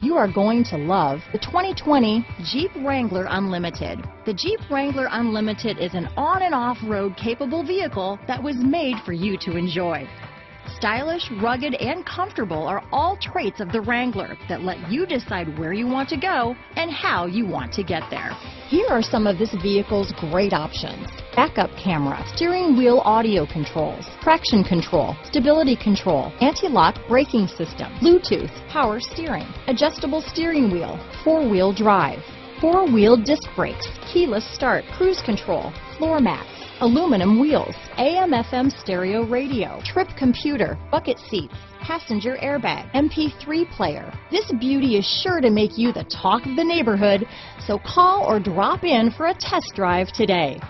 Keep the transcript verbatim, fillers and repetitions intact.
You are going to love the twenty twenty Jeep Wrangler Unlimited. The Jeep Wrangler Unlimited is an on and off-road capable vehicle that was made for you to enjoy. Stylish, rugged, and comfortable are all traits of the Wrangler that let you decide where you want to go and how you want to get there. Here are some of this vehicle's great options: backup camera, steering wheel audio controls, traction control, stability control, anti-lock braking system, Bluetooth, power steering, adjustable steering wheel, four-wheel drive, four-wheel disc brakes, keyless start, cruise control, floor mats, aluminum wheels, A M F M stereo radio, trip computer, bucket seats, passenger airbag, M P three player. This beauty is sure to make you the talk of the neighborhood, so call or drop in for a test drive today.